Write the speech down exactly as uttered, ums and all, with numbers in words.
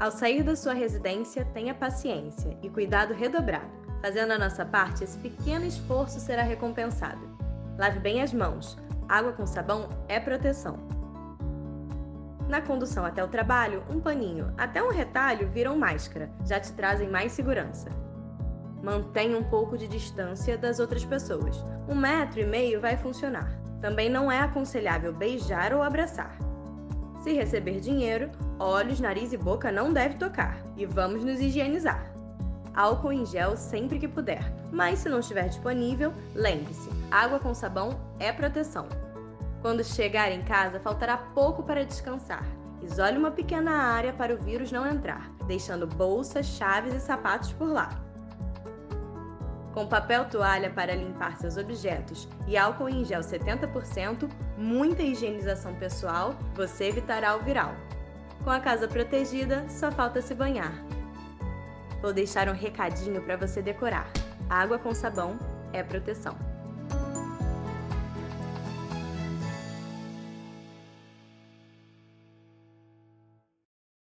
Ao sair da sua residência, tenha paciência e cuidado redobrado. Fazendo a nossa parte, esse pequeno esforço será recompensado. Lave bem as mãos. Água com sabão é proteção. Na condução até o trabalho, um paninho, até um retalho viram máscara, já te trazem mais segurança. Mantenha um pouco de distância das outras pessoas. Um metro e meio vai funcionar. Também não é aconselhável beijar ou abraçar. Se receber dinheiro, olhos, nariz e boca não deve tocar. E vamos nos higienizar. Álcool em gel sempre que puder. Mas se não estiver disponível, lembre-se, água com sabão é proteção. Quando chegar em casa, faltará pouco para descansar. Isole uma pequena área para o vírus não entrar, deixando bolsas, chaves e sapatos por lá. Com papel toalha para limpar seus objetos e álcool em gel setenta por cento, muita higienização pessoal, você evitará o viral. Com a casa protegida, só falta se banhar. Vou deixar um recadinho para você decorar. Água com sabão é proteção.